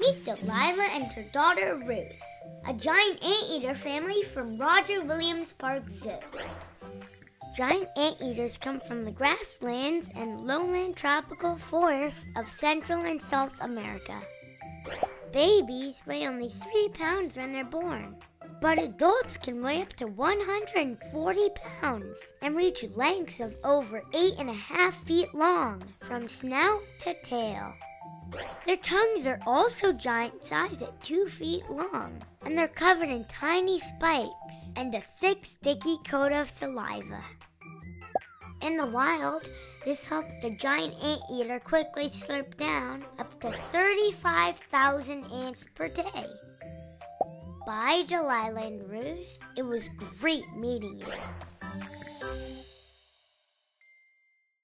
Meet Delilah and her daughter Ruth, a giant anteater family from Roger Williams Park Zoo. Giant anteaters come from the grasslands and lowland tropical forests of Central and South America. Babies weigh only 3 pounds when they're born, but adults can weigh up to 140 pounds and reach lengths of over 8.5 feet long from snout to tail. Their tongues are also giant size at 2 feet long, and they're covered in tiny spikes and a thick, sticky coat of saliva. In the wild, this helps the giant anteater quickly slurp down up to 35,000 ants per day. Bye, Delilah and Ruth. It was great meeting you.